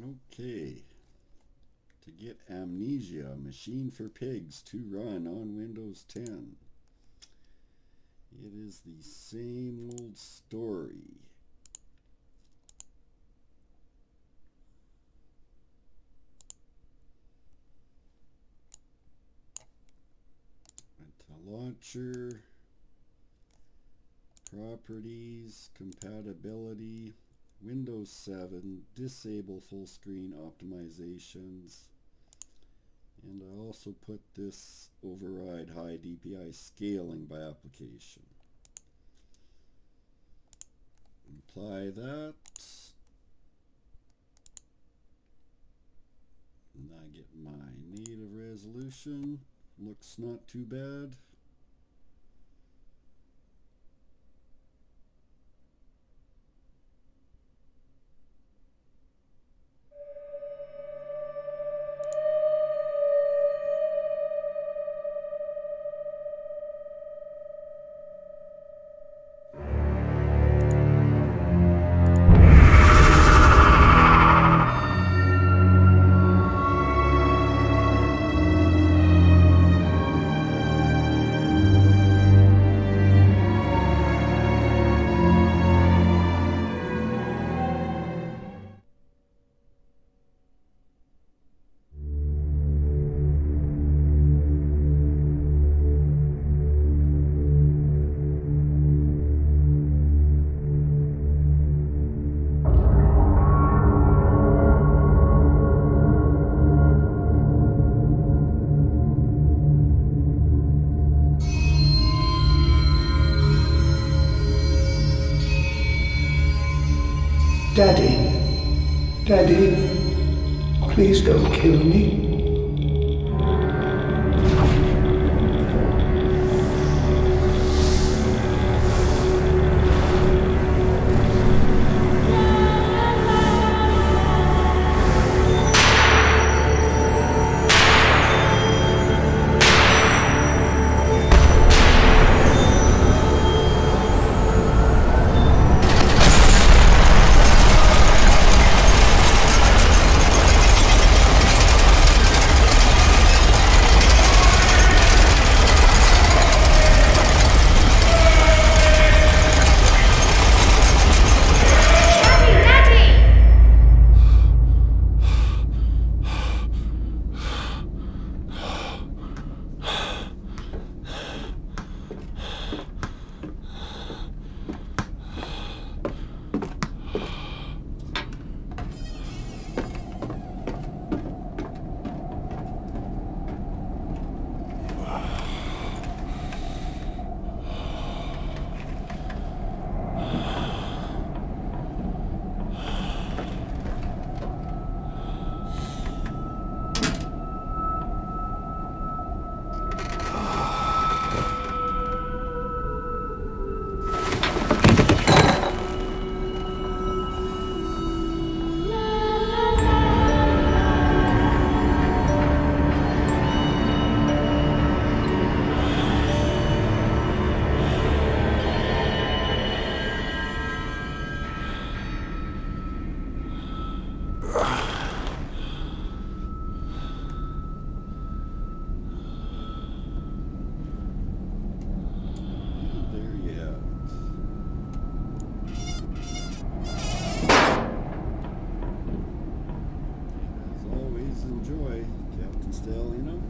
Okay. To get Amnesia, Machine for Pigs to run on Windows 10. It is the same old story. Went to launcher, properties, compatibility, Windows 7, disable full screen optimizations, and I also put this override high DPI scaling by application. Apply that, and I get my native resolution. Looks not too bad. Daddy, Daddy, please don't kill me. Captain Stallion, you know?